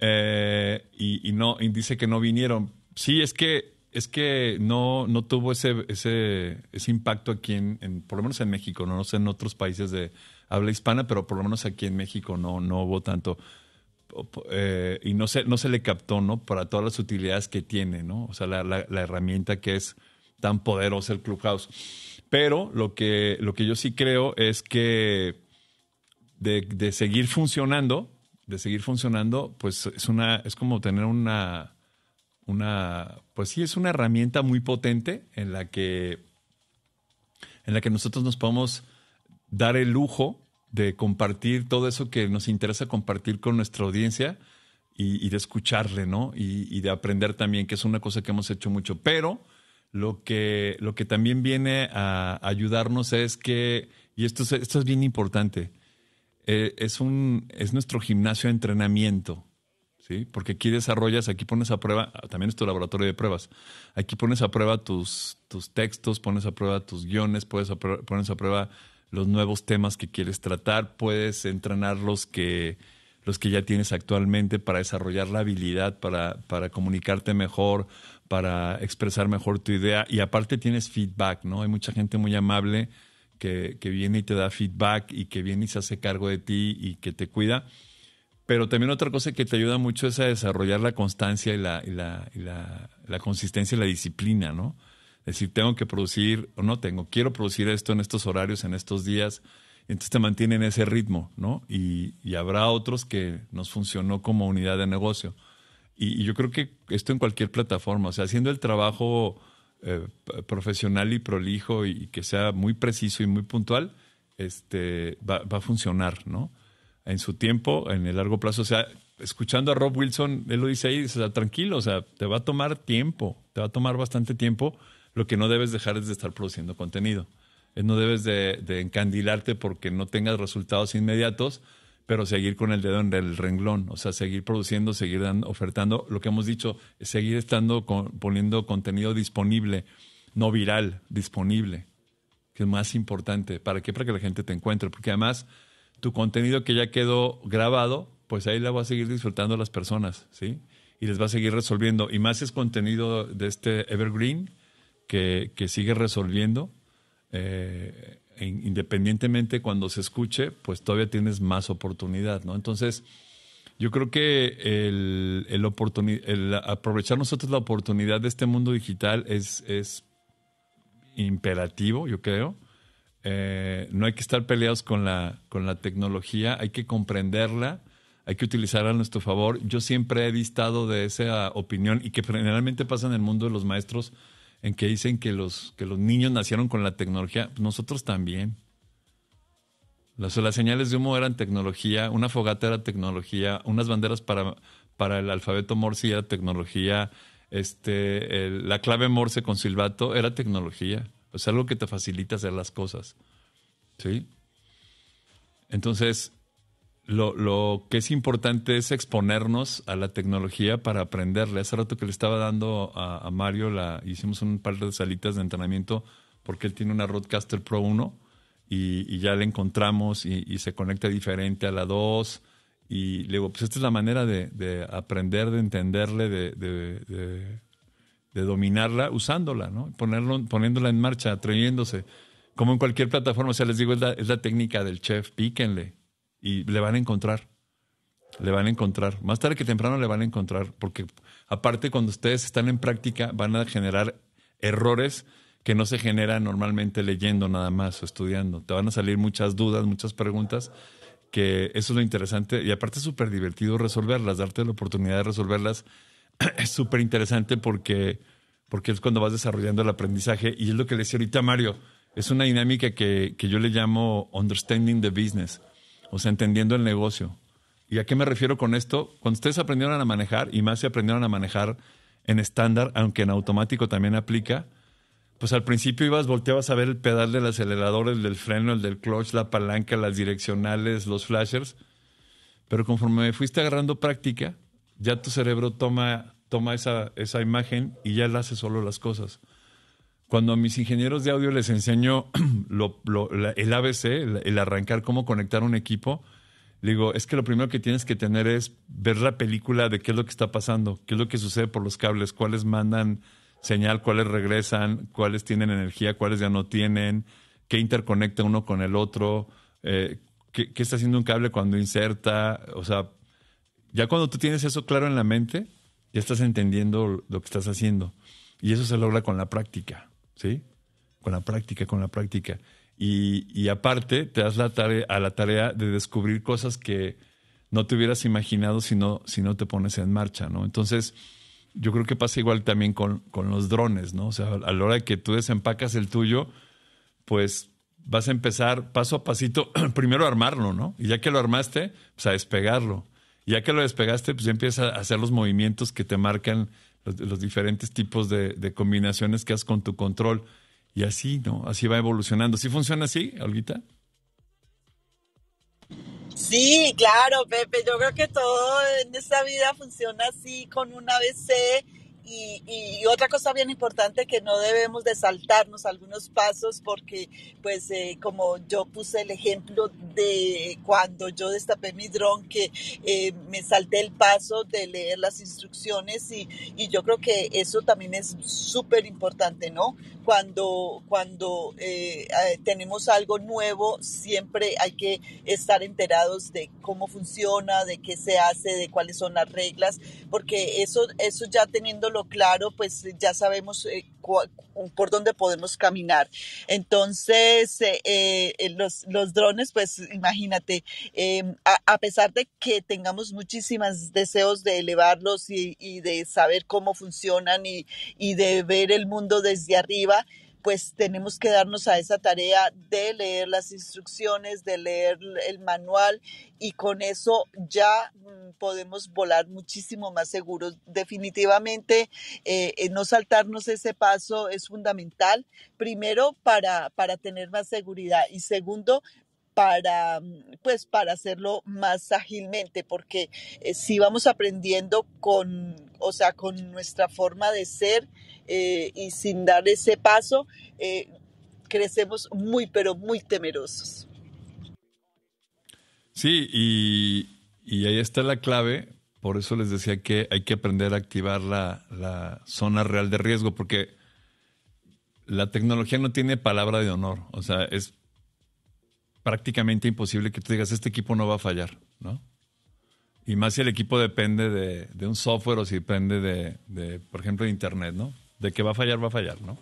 Eh, y, y no y dice que no vinieron. Sí, es que, es que no, no tuvo ese, ese, ese impacto aquí, en, en, por lo menos en México, ¿no? No sé en otros países de habla hispana, pero por lo menos aquí en México no, no hubo tanto. Eh, y no se, no se le captó, ¿no? Para todas las utilidades que tiene, ¿no? O sea, la, la, la herramienta que es tan poderosa el Clubhouse. Pero lo que, lo que yo sí creo es que De, de seguir funcionando, de seguir funcionando, pues es una, es como tener una, una, pues sí, es una herramienta muy potente en la que, en la que nosotros nos podemos dar el lujo de compartir todo eso que nos interesa compartir con nuestra audiencia y, y de escucharle, ¿no? Y, y de aprender también, que es una cosa que hemos hecho mucho. Pero lo que, lo que también viene a ayudarnos es que, y esto es, esto es bien importante, Eh, es, un, es nuestro gimnasio de entrenamiento, ¿sí? Porque aquí desarrollas, aquí pones a prueba, también es tu laboratorio de pruebas, aquí pones a prueba tus, tus textos, pones a prueba tus guiones, puedes a prueba, pones a prueba los nuevos temas que quieres tratar, puedes entrenar los que, los que ya tienes actualmente para desarrollar la habilidad, para, para comunicarte mejor, para expresar mejor tu idea. Y aparte tienes feedback, ¿no? Hay mucha gente muy amable Que, que viene y te da feedback y que viene y se hace cargo de ti y que te cuida. Pero también otra cosa que te ayuda mucho es a desarrollar la constancia y la, y la, y la, la consistencia y la disciplina, ¿no? Es decir, tengo que producir, o no tengo, quiero producir esto en estos horarios, en estos días. Entonces te mantienen ese ritmo, ¿no? Y, y habrá otros que nos funcionó como unidad de negocio. Y, y yo creo que esto en cualquier plataforma, o sea, haciendo el trabajo... Eh, profesional y prolijo y, y que sea muy preciso y muy puntual, este, va, va a funcionar, ¿no? En su tiempo, en el largo plazo. O sea, escuchando a Rob Wilson, él lo dice ahí, o sea, tranquilo, o sea, te va a tomar tiempo, te va a tomar bastante tiempo. Lo que no debes dejar es de estar produciendo contenido. No debes de, de encandilarte porque no tengas resultados inmediatos, pero seguir con el dedo en el renglón, o sea, seguir produciendo, seguir dando, ofertando. Lo que hemos dicho, seguir estando con, poniendo contenido disponible, no viral, disponible, que es más importante. ¿Para qué? Para que la gente te encuentre, porque además tu contenido que ya quedó grabado, pues ahí la va a seguir disfrutando las personas, ¿sí? Y les va a seguir resolviendo. Y más es contenido de este Evergreen que, que sigue resolviendo. Eh, independientemente cuando se escuche, pues todavía tienes más oportunidad, ¿no? Entonces, yo creo que el, el, oportuni- el aprovechar nosotros la oportunidad de este mundo digital es, es imperativo, yo creo. Eh, no hay que estar peleados con la, con la tecnología, hay que comprenderla, hay que utilizarla a nuestro favor. Yo siempre he distado de esa opinión y que generalmente pasa en el mundo de los maestros, en que dicen que los, que los niños nacieron con la tecnología. Nosotros también. Las, las señales de humo eran tecnología, una fogata era tecnología, unas banderas para, para el alfabeto Morse era tecnología, este, el, la clave Morse con silbato era tecnología. Es algo que te facilita hacer las cosas, ¿sí? Entonces, lo, lo que es importante es exponernos a la tecnología para aprenderle. Hace rato que le estaba dando a, a Mario, la, hicimos un par de salitas de entrenamiento porque él tiene una Roadcaster Pro uno y, y ya la encontramos y, y se conecta diferente a la dos Y le digo, pues esta es la manera de, de aprender, de entenderle, de, de, de, de dominarla usándola, ¿no? Ponerlo, poniéndola en marcha, atreviéndose. Como en cualquier plataforma, o sea, les digo, es la, es la técnica del chef, píquenle y le van a encontrar. Le van a encontrar. Más tarde que temprano le van a encontrar, porque aparte cuando ustedes están en práctica van a generar errores que no se generan normalmente leyendo nada más o estudiando. Te van a salir muchas dudas, muchas preguntas, que eso es lo interesante. Y aparte es súper divertido resolverlas, darte la oportunidad de resolverlas. Es súper interesante porque, porque es cuando vas desarrollando el aprendizaje. Y es lo que le decía ahorita a Mario. Es una dinámica que, que yo le llamo understanding the business, o sea, entendiendo el negocio. ¿Y a qué me refiero con esto? Cuando ustedes aprendieron a manejar, y más se aprendieron a manejar en estándar, aunque en automático también aplica, pues al principio ibas, volteabas a ver el pedal del acelerador, el del freno, el del clutch, la palanca, las direccionales, los flashers. Pero conforme fuiste agarrando práctica, ya tu cerebro toma, toma esa, esa imagen y ya él hace solo las cosas. Cuando a mis ingenieros de audio les enseño lo, lo, la, el A B C, el, el arrancar, cómo conectar un equipo, le digo, es que lo primero que tienes que tener es ver la película de qué es lo que está pasando, qué es lo que sucede por los cables, cuáles mandan señal, cuáles regresan, cuáles tienen energía, cuáles ya no tienen, qué interconecta uno con el otro, eh, qué, qué está haciendo un cable cuando inserta. O sea, ya cuando tú tienes eso claro en la mente, ya estás entendiendo lo que estás haciendo. Y eso se logra con la práctica, ¿sí? Con la práctica, con la práctica. Y, y aparte te das la tarea, a la tarea de descubrir cosas que no te hubieras imaginado si no, si no te pones en marcha, ¿no? Entonces, yo creo que pasa igual también con, con los drones, ¿no? O sea, a la hora de que tú desempacas el tuyo, pues vas a empezar paso a pasito, primero a armarlo, ¿no? Y ya que lo armaste, pues a despegarlo. Y ya que lo despegaste, pues ya empiezas a hacer los movimientos que te marcan los, los diferentes tipos de, de combinaciones que haces con tu control. Y así, ¿no? Así va evolucionando. ¿Sí funciona así, Olguita? Sí, claro, Pepe. Yo creo que todo en esta vida funciona así, con un A B C. Y, y otra cosa bien importante, que no debemos de saltarnos algunos pasos, porque pues eh, como yo puse el ejemplo de cuando yo destapé mi dron, que eh, me salté el paso de leer las instrucciones, y, y yo creo que eso también es súper importante, ¿no? Cuando, cuando eh, tenemos algo nuevo, siempre hay que estar enterados de cómo funciona, de qué se hace, de cuáles son las reglas, porque eso, eso ya teniendo lo claro, pues ya sabemos eh, cu- por dónde podemos caminar. Entonces, eh, eh, los, los drones, pues imagínate, eh, a, a pesar de que tengamos muchísimos deseos de elevarlos y, y de saber cómo funcionan y, y de ver el mundo desde arriba, pues tenemos que darnos a esa tarea de leer las instrucciones, de leer el manual, y con eso ya podemos volar muchísimo más seguros. Definitivamente, eh, no saltarnos ese paso es fundamental, primero para, para tener más seguridad, y segundo, para, pues, para hacerlo más ágilmente, porque eh, si vamos aprendiendo con, o sea, con nuestra forma de ser, Eh, y sin dar ese paso, eh, crecemos muy, pero muy temerosos. Sí, y, y ahí está la clave. Por eso les decía que hay que aprender a activar la, la zona real de riesgo, porque la tecnología no tiene palabra de honor. O sea, es prácticamente imposible que tú digas, este equipo no va a fallar, ¿no? Y más si el equipo depende de, de un software, o si depende de, de, por ejemplo, de internet, ¿no? De que va a fallar, va a fallar, ¿no?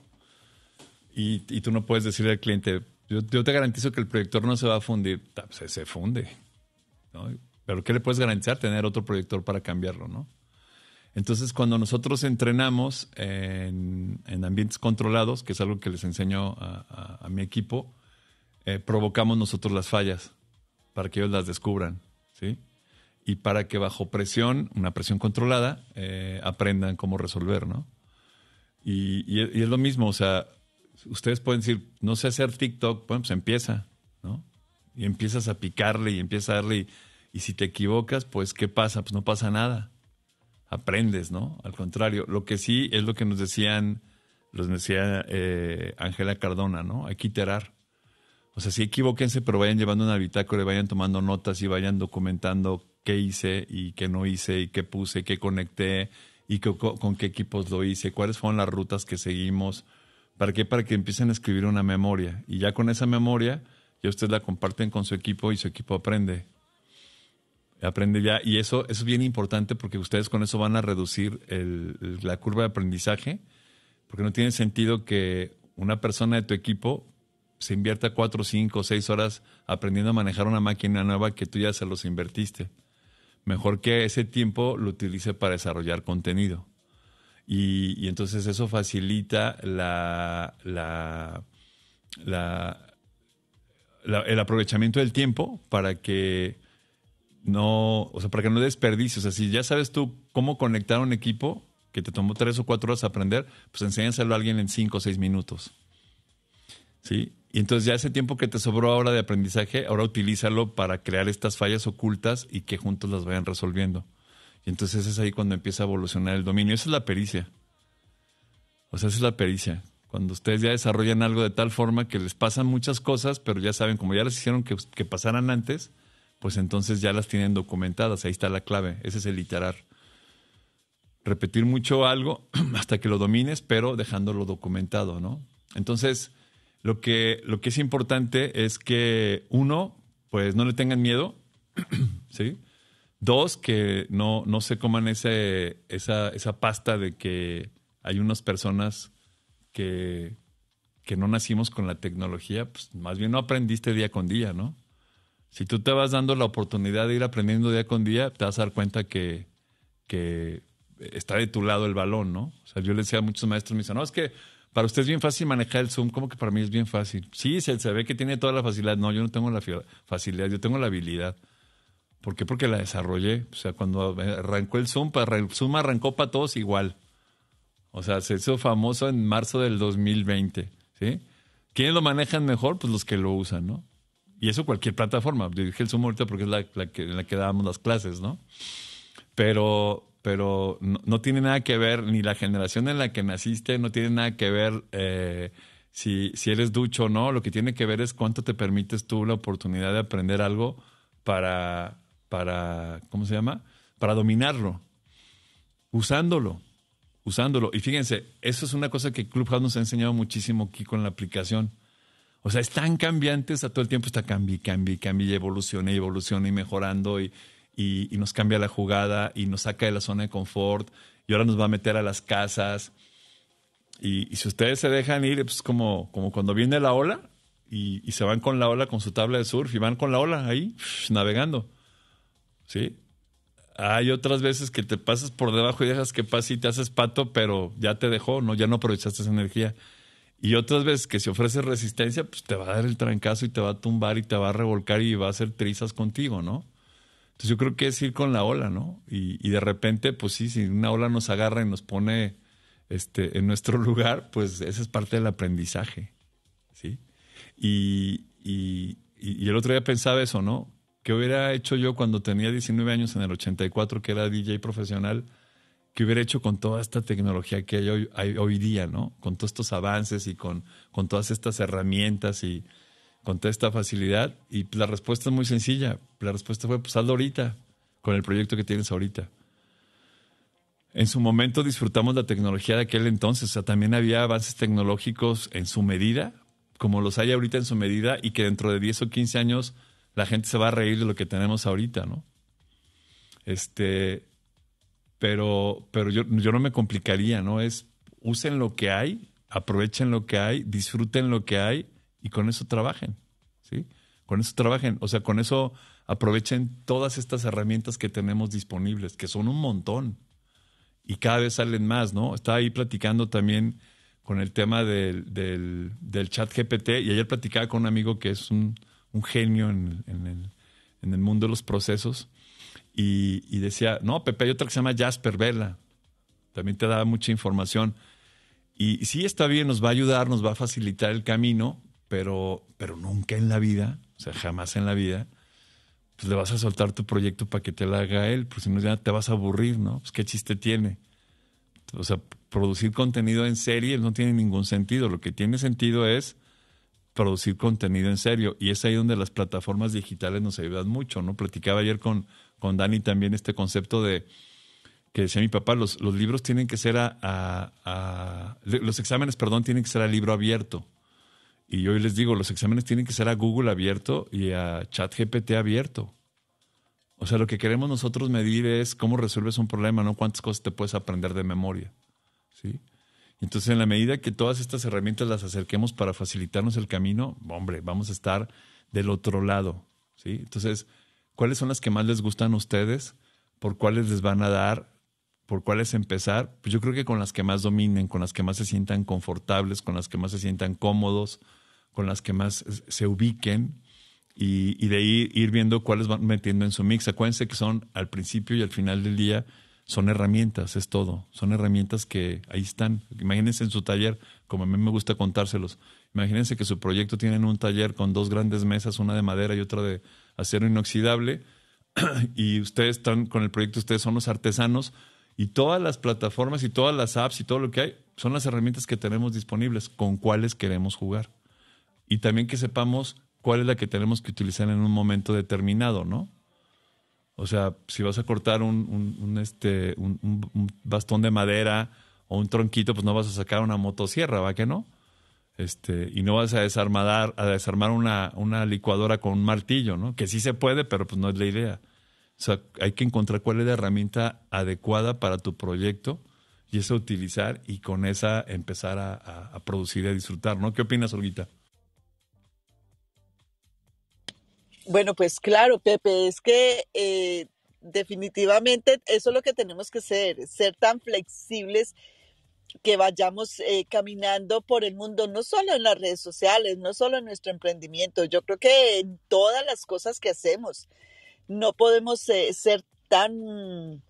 Y, y tú no puedes decirle al cliente, yo, yo te garantizo que el proyector no se va a fundir. Se, se funde, ¿no? Pero ¿qué le puedes garantizar? Tener otro proyector para cambiarlo, ¿no? Entonces, cuando nosotros entrenamos en, en ambientes controlados, que es algo que les enseño a, a, a mi equipo, eh, provocamos nosotros las fallas para que ellos las descubran, ¿sí? Y para que bajo presión, una presión controlada, eh, aprendan cómo resolver, ¿no? Y, y, y es lo mismo, o sea, ustedes pueden decir, no sé hacer TikTok, bueno, pues empieza, ¿no? Y empiezas a picarle y empiezas a darle, y, y si te equivocas, pues ¿qué pasa? Pues no pasa nada, aprendes, ¿no? Al contrario, lo que sí es lo que nos decían, los decía eh, Angela Cardona, ¿no? Hay que iterar. O sea, sí equivóquense, pero vayan llevando una bitácora y vayan tomando notas y vayan documentando qué hice y qué no hice, y qué puse, qué conecté, y qué, con qué equipos lo hice, cuáles fueron las rutas que seguimos. ¿Para qué? Para que empiecen a escribir una memoria. Y ya con esa memoria, ya ustedes la comparten con su equipo y su equipo aprende. Aprende ya. Y eso, eso es bien importante porque ustedes con eso van a reducir el, la curva de aprendizaje, porque no tiene sentido que una persona de tu equipo se invierta cuatro, cinco, seis horas aprendiendo a manejar una máquina nueva que tú ya se los invertiste. Mejor que ese tiempo lo utilice para desarrollar contenido. Y, y entonces eso facilita la, la, la, la, el aprovechamiento del tiempo para que no, o sea, para que no desperdicies. O sea, si ya sabes tú cómo conectar un equipo que te tomó tres o cuatro horas aprender, pues enséñaselo a alguien en cinco o seis minutos. ¿Sí? Y entonces ya ese tiempo que te sobró ahora de aprendizaje, ahora utilízalo para crear estas fallas ocultas y que juntos las vayan resolviendo. Y entonces es ahí cuando empieza a evolucionar el dominio. Esa es la pericia. O sea, esa es la pericia. Cuando ustedes ya desarrollan algo de tal forma que les pasan muchas cosas, pero ya saben, como ya las hicieron que, que pasaran antes, pues entonces ya las tienen documentadas. Ahí está la clave. Ese es el iterar. Repetir mucho algo hasta que lo domines, pero dejándolo documentado, ¿no? Entonces... Lo que, lo que es importante es que, uno, pues no le tengan miedo, ¿sí? Dos, que no, no se coman ese, esa, esa pasta de que hay unas personas que, que no nacimos con la tecnología, pues más bien no aprendiste día con día, ¿no? Si tú te vas dando la oportunidad de ir aprendiendo día con día, te vas a dar cuenta que, que está de tu lado el balón, ¿no? O sea, yo le decía a muchos maestros, me dicen, no, es que... Para usted es bien fácil manejar el Zoom. ¿Cómo que para mí es bien fácil? Sí, se, se ve que tiene toda la facilidad. No, yo no tengo la facilidad, yo tengo la habilidad. ¿Por qué? Porque la desarrollé. O sea, cuando arrancó el Zoom, para, el Zoom arrancó para todos igual. O sea, se hizo famoso en marzo del dos mil veinte. ¿Sí? ¿Quiénes lo manejan mejor? Pues los que lo usan, ¿no? Y eso cualquier plataforma. Yo dije el Zoom ahorita porque es la, la, que, en la que dábamos las clases, ¿no? Pero... pero no, no tiene nada que ver ni la generación en la que naciste, no tiene nada que ver eh, si, si eres ducho o no. Lo que tiene que ver es cuánto te permites tú la oportunidad de aprender algo para, para ¿cómo se llama? Para dominarlo, usándolo, usándolo. Y fíjense, eso es una cosa que Clubhouse nos ha enseñado muchísimo aquí con la aplicación. O sea, es tan cambiante, está todo el tiempo, está cambi, cambi, cambi, y evoluciona, y evoluciona, y mejorando, y... Y, y nos cambia la jugada y nos saca de la zona de confort y ahora nos va a meter a las casas. Y, y si ustedes se dejan ir, pues como, como cuando viene la ola y, y se van con la ola, con su tabla de surf, y van con la ola ahí, navegando. ¿Sí? Hay otras veces que te pasas por debajo y dejas que pase y te haces pato, pero ya te dejó, no, ya no aprovechaste esa energía. Y otras veces que si ofreces resistencia, pues te va a dar el trancazo y te va a tumbar y te va a revolcar y va a hacer trizas contigo, ¿no? Entonces yo creo que es ir con la ola, ¿no? Y, y de repente, pues sí, si una ola nos agarra y nos pone este, en nuestro lugar, pues esa es parte del aprendizaje, ¿sí? Y, y, y el otro día pensaba eso, ¿no? ¿Qué hubiera hecho yo cuando tenía diecinueve años en el ochenta y cuatro, que era D J profesional? ¿Qué hubiera hecho con toda esta tecnología que hay hoy, hay hoy día, ¿no? Con todos estos avances y con, con todas estas herramientas y... con toda esta facilidad. Y la respuesta es muy sencilla. La respuesta fue, pues hazlo ahorita, con el proyecto que tienes ahorita. En su momento disfrutamos la tecnología de aquel entonces. O sea, también había avances tecnológicos en su medida, como los hay ahorita en su medida, y que dentro de diez o quince años la gente se va a reír de lo que tenemos ahorita, ¿no? Este, pero pero yo, yo no me complicaría, ¿no? Es, usen lo que hay, aprovechen lo que hay, disfruten lo que hay, y con eso trabajen, ¿sí? Con eso trabajen. O sea, con eso aprovechen todas estas herramientas que tenemos disponibles, que son un montón. Y cada vez salen más, ¿no? Estaba ahí platicando también con el tema del, del, del chat G P T. Y ayer platicaba con un amigo que es un, un genio en, en, el, en el mundo de los procesos. Y, y decía, no, Pepe, hay otra que se llama Jasper Vela. También te da mucha información. Y, y sí, está bien, nos va a ayudar, nos va a facilitar el camino. Pero, pero nunca en la vida, o sea, jamás en la vida, pues le vas a soltar tu proyecto para que te lo haga él, porque si no ya te vas a aburrir, ¿no? Pues qué chiste tiene. O sea, producir contenido en serie no tiene ningún sentido. Lo que tiene sentido es producir contenido en serio. Y es ahí donde las plataformas digitales nos ayudan mucho, ¿no? Platicaba ayer con, con Dani también este concepto de que decía mi papá, los, los libros tienen que ser a, a, a... Los exámenes, perdón, tienen que ser a libro abierto. Y yo hoy les digo, los exámenes tienen que ser a Google abierto y a ChatGPT abierto. O sea, lo que queremos nosotros medir es cómo resuelves un problema, no cuántas cosas te puedes aprender de memoria, ¿sí? Entonces, en la medida que todas estas herramientas las acerquemos para facilitarnos el camino, hombre, vamos a estar del otro lado, ¿sí? Entonces, ¿cuáles son las que más les gustan a ustedes? ¿Por cuáles les van a dar? ¿Por cuáles empezar? Pues yo creo que con las que más dominen, con las que más se sientan confortables, con las que más se sientan cómodos, con las que más se ubiquen y, y de ahí ir viendo cuáles van metiendo en su mix. Acuérdense que son, al principio y al final del día, son herramientas, es todo. Son herramientas que ahí están. Imagínense en su taller, como a mí me gusta contárselos. Imagínense que su proyecto tienen un taller con dos grandes mesas, una de madera y otra de acero inoxidable. Y ustedes están con el proyecto, ustedes son los artesanos. Y todas las plataformas y todas las apps y todo lo que hay son las herramientas que tenemos disponibles, con cuáles queremos jugar. Y también que sepamos cuál es la que tenemos que utilizar en un momento determinado, ¿no? O sea, si vas a cortar un, un, un, este, un, un bastón de madera o un tronquito, pues no vas a sacar una motosierra, ¿va que no? Este, y no vas a desarmar, a desarmar una, una licuadora con un martillo, ¿no? Que sí se puede, pero pues no es la idea. O sea, hay que encontrar cuál es la herramienta adecuada para tu proyecto y eso utilizar y con esa empezar a, a, a producir y a disfrutar, ¿no? ¿Qué opinas, Olguita? Bueno, pues claro, Pepe, es que eh, definitivamente eso es lo que tenemos que ser, ser tan flexibles que vayamos eh, caminando por el mundo, no solo en las redes sociales, no solo en nuestro emprendimiento, yo creo que en todas las cosas que hacemos. No podemos eh, ser tan,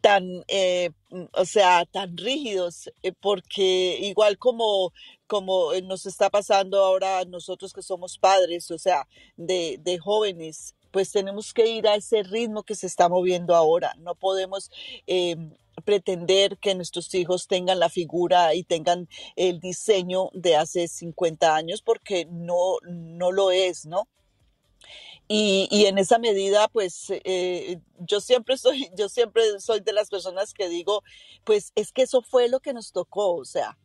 tan, eh, o sea, tan rígidos, eh, porque igual como... como nos está pasando ahora nosotros que somos padres, o sea, de, de jóvenes, pues tenemos que ir a ese ritmo que se está moviendo ahora. No podemos eh, pretender que nuestros hijos tengan la figura y tengan el diseño de hace cincuenta años porque no, no lo es, ¿no? Y, y en esa medida, pues, eh, yo siempre soy, yo siempre soy de las personas que digo, pues, es que eso fue lo que nos tocó, o sea,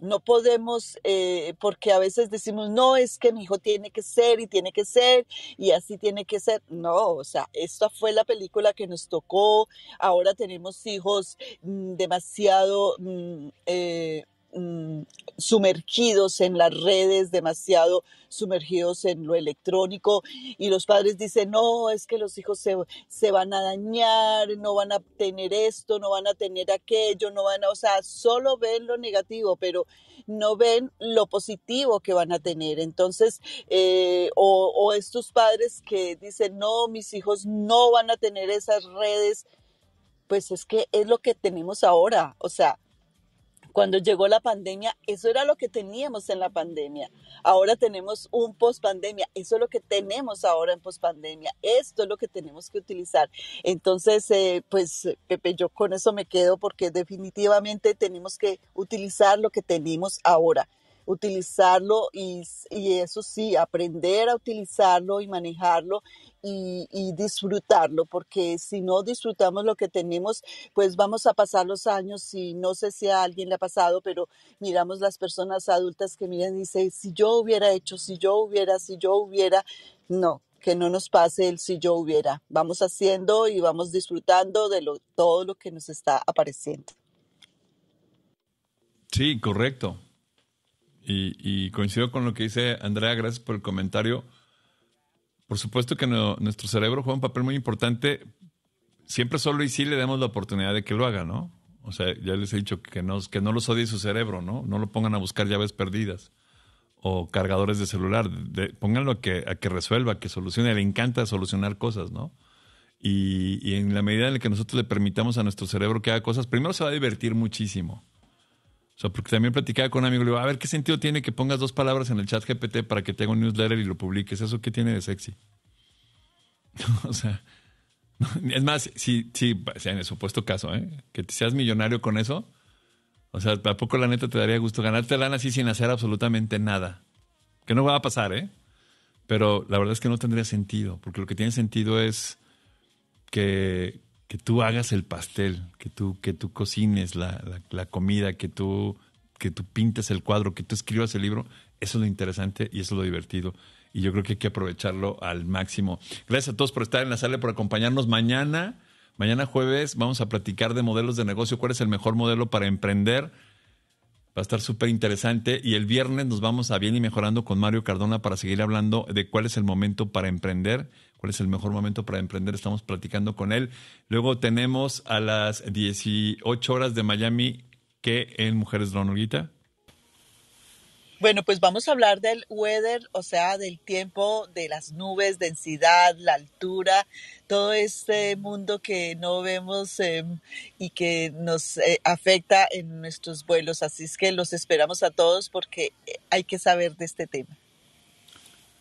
no podemos, eh, porque a veces decimos, no, es que mi hijo tiene que ser y tiene que ser y así tiene que ser. No, o sea, esta fue la película que nos tocó. Ahora tenemos hijos mmm, demasiado mmm, eh, mmm, sumergidos en las redes, demasiado sumergidos en lo electrónico. Y los padres dicen, no, es que los hijos se, se van a dañar, no van a tener esto, no van a tener aquello, no van a, o sea, solo ven lo negativo, pero no ven lo positivo que van a tener. Entonces, eh, o, o estos padres que dicen, no, mis hijos no van a tener esas redes, pues es que es lo que tenemos ahora. O sea, cuando llegó la pandemia, eso era lo que teníamos en la pandemia. Ahora tenemos un pospandemia. Eso es lo que tenemos ahora en pospandemia. Esto es lo que tenemos que utilizar. Entonces, eh, pues, Pepe, yo con eso me quedo porque definitivamente tenemos que utilizar lo que tenemos ahora. Utilizarlo y, y eso sí, aprender a utilizarlo y manejarlo y, y disfrutarlo, porque si no disfrutamos lo que tenemos, pues vamos a pasar los años y no sé si a alguien le ha pasado, pero miramos las personas adultas que miran y dicen, si yo hubiera hecho, si yo hubiera, si yo hubiera, no, que no nos pase el si yo hubiera. Vamos haciendo y vamos disfrutando de lo, todo lo que nos está apareciendo. Sí, correcto. Y, y coincido con lo que dice Andrea, gracias por el comentario. Por supuesto que no, nuestro cerebro juega un papel muy importante. Siempre solo y sí le damos la oportunidad de que lo haga, ¿no? O sea, ya les he dicho que no, que no los odie su cerebro, ¿no? No lo pongan a buscar llaves perdidas o cargadores de celular. De, pónganlo a que, a que resuelva, a que solucione. Le encanta solucionar cosas, ¿no? Y, y en la medida en la que nosotros le permitamos a nuestro cerebro que haga cosas, primero se va a divertir muchísimo. O sea, porque también platicaba con un amigo, le digo, a ver, ¿qué sentido tiene que pongas dos palabras en el chat G P T para que te haga un newsletter y lo publiques? ¿Eso qué tiene de sexy? O sea, es más, sí, sí, en el supuesto caso, ¿eh? Que te seas millonario con eso. O sea, ¿a poco la neta te daría gusto ganarte lana así sin hacer absolutamente nada? Que no va a pasar, ¿eh? Pero la verdad es que no tendría sentido, porque lo que tiene sentido es que, que tú hagas el pastel, que tú, que tú cocines la, la, la comida, que tú, que tú pintes el cuadro, que tú escribas el libro. Eso es lo interesante y eso es lo divertido. Y yo creo que hay que aprovecharlo al máximo. Gracias a todos por estar en la sala, por acompañarnos. Mañana, mañana jueves, vamos a platicar de modelos de negocio. ¿Cuál es el mejor modelo para emprender? Va a estar súper interesante. Y el viernes nos vamos a Bien y Mejorando con Mario Cardona para seguir hablando de cuál es el momento para emprender, cuál es el mejor momento para emprender. Estamos platicando con él. Luego tenemos a las dieciocho horas de Miami, que en Mujeres Dron, Olguita. Bueno, pues vamos a hablar del weather, o sea, del tiempo, de las nubes, densidad, la altura, todo este mundo que no vemos eh, y que nos eh, afecta en nuestros vuelos. Así es que los esperamos a todos porque hay que saber de este tema.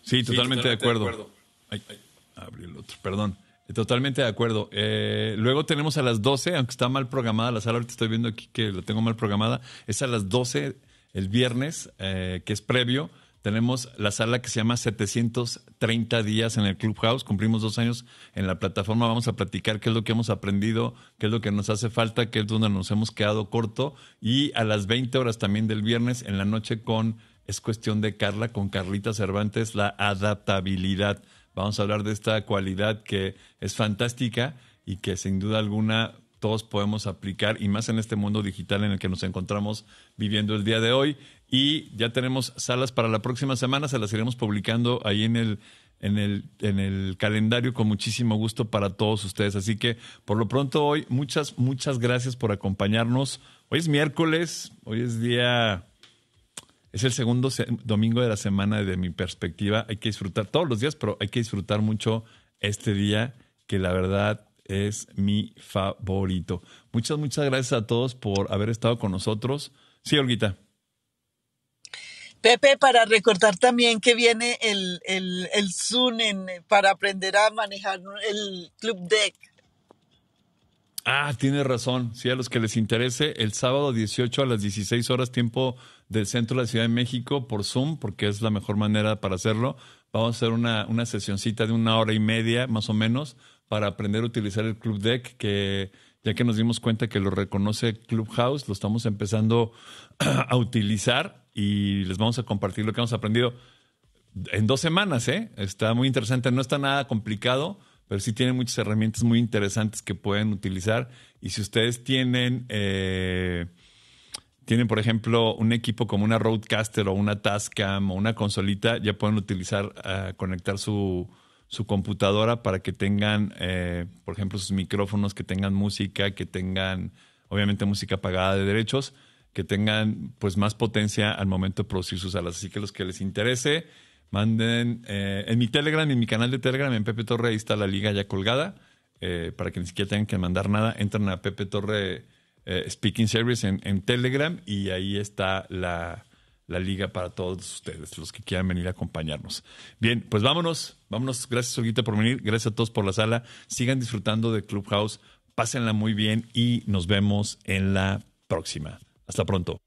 Sí, totalmente, sí, totalmente de acuerdo. De acuerdo. Ay, ay, abrí el otro, perdón. Totalmente de acuerdo. Eh, luego tenemos a las doce, aunque está mal programada la sala, ahorita estoy viendo aquí que la tengo mal programada, es a las doce. El viernes, eh, que es previo, tenemos la sala que se llama setecientos treinta días en el Clubhouse. Cumplimos dos años en la plataforma. Vamos a platicar qué es lo que hemos aprendido, qué es lo que nos hace falta, qué es donde nos hemos quedado corto. Y a las veinte horas también del viernes, en la noche con Es Cuestión de Carla, con Carlita Cervantes, la adaptabilidad. Vamos a hablar de esta cualidad que es fantástica y que sin duda alguna todos podemos aplicar, y más en este mundo digital en el que nos encontramos viviendo el día de hoy. Y ya tenemos salas para la próxima semana, se las iremos publicando ahí en el, en el, en el calendario con muchísimo gusto para todos ustedes. Así que por lo pronto hoy, muchas, muchas gracias por acompañarnos. Hoy es miércoles, hoy es día... Es el segundo domingo de la semana desde mi perspectiva. Hay que disfrutar todos los días, pero hay que disfrutar mucho este día que la verdad... es mi favorito. Muchas, muchas gracias a todos por haber estado con nosotros. Sí, Olguita. Pepe, para recordar también que viene el, el, el Zoom en, para aprender a manejar el Club Deck. Ah, tienes razón. Sí, a los que les interese, el sábado dieciocho a las dieciséis horas, tiempo del centro de la Ciudad de México, por Zoom, porque es la mejor manera para hacerlo. Vamos a hacer una, una sesioncita de una hora y media, más o menos, para aprender a utilizar el Club Deck, que ya que nos dimos cuenta que lo reconoce Clubhouse, lo estamos empezando a utilizar y les vamos a compartir lo que hemos aprendido en dos semanas, ¿eh? Está muy interesante, no está nada complicado, pero sí tiene muchas herramientas muy interesantes que pueden utilizar. Y si ustedes tienen, eh, tienen por ejemplo, un equipo como una Rodecaster o una Tascam o una consolita, ya pueden utilizar, eh, conectar su... su computadora para que tengan, eh, por ejemplo, sus micrófonos, que tengan música, que tengan, obviamente, música pagada de derechos, que tengan pues más potencia al momento de producir sus salas. Así que los que les interese, manden eh, en mi Telegram, en mi canal de Telegram, en Pepe Torre, ahí está la liga ya colgada, eh, para que ni siquiera tengan que mandar nada. Entran a Pepe Torre eh, Speaking Series en, en Telegram y ahí está la... la liga para todos ustedes, los que quieran venir a acompañarnos. Bien, pues vámonos, vámonos. Gracias, Olguita, por venir. Gracias a todos por la sala. Sigan disfrutando de Clubhouse. Pásenla muy bien y nos vemos en la próxima. Hasta pronto.